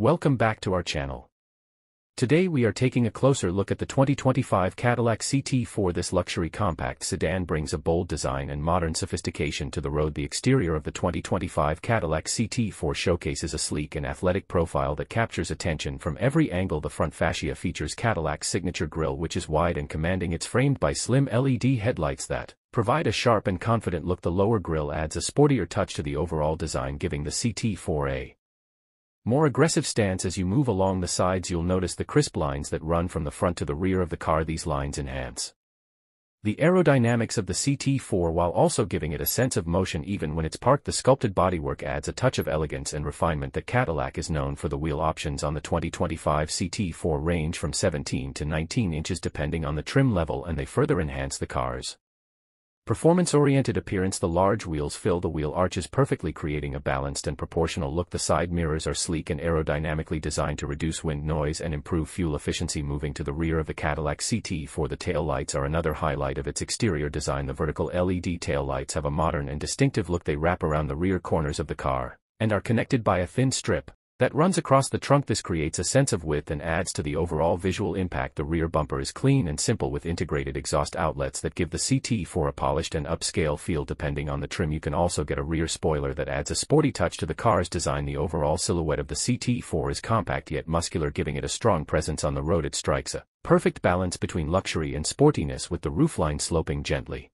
Welcome back to our channel. Today we are taking a closer look at the 2025 Cadillac CT4. This luxury compact sedan brings a bold design and modern sophistication to the road. The exterior of the 2025 Cadillac CT4 showcases a sleek and athletic profile that captures attention from every angle. The front fascia features Cadillac's signature grille, which is wide and commanding. It's framed by slim LED headlights that provide a sharp and confident look. The lower grille adds a sportier touch to the overall design, giving the CT4 a more aggressive stance. As you move along the sides, you'll notice the crisp lines that run from the front to the rear of the car. These lines enhance the aerodynamics of the CT4 while also giving it a sense of motion even when it's parked. The sculpted bodywork adds a touch of elegance and refinement that Cadillac is known for. The wheel options on the 2025 CT4 range from 17 to 19 inches depending on the trim level, and they further enhance the car's performance-oriented appearance. The large wheels fill the wheel arches perfectly, creating a balanced and proportional look. The side mirrors are sleek and aerodynamically designed to reduce wind noise and improve fuel efficiency. Moving to the rear of the Cadillac CT4, the taillights are another highlight of its exterior design. The vertical LED taillights have a modern and distinctive look. They wrap around the rear corners of the car and are connected by a thin strip that runs across the trunk. This creates a sense of width and adds to the overall visual impact. The rear bumper is clean and simple with integrated exhaust outlets that give the CT4 a polished and upscale feel. Depending on the trim, you can also get a rear spoiler that adds a sporty touch to the car's design. The overall silhouette of the CT4 is compact yet muscular, giving it a strong presence on the road. It strikes a perfect balance between luxury and sportiness, with the roofline sloping gently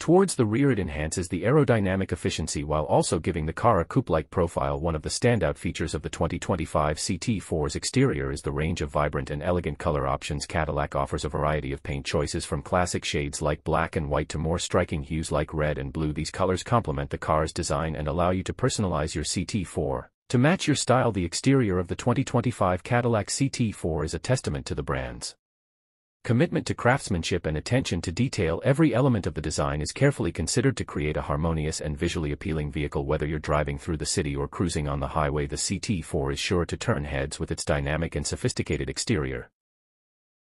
towards the rear. It enhances the aerodynamic efficiency while also giving the car a coupe-like profile. One of the standout features of the 2025 CT4's exterior is the range of vibrant and elegant color options. Cadillac offers a variety of paint choices, from classic shades like black and white to more striking hues like red and blue. These colors complement the car's design and allow you to personalize your CT4 to match your style. The exterior of the 2025 Cadillac CT4 is a testament to the brand's commitment to craftsmanship and attention to detail. Every element of the design is carefully considered to create a harmonious and visually appealing vehicle. Whether you're driving through the city or cruising on the highway, the CT4 is sure to turn heads with its dynamic and sophisticated exterior.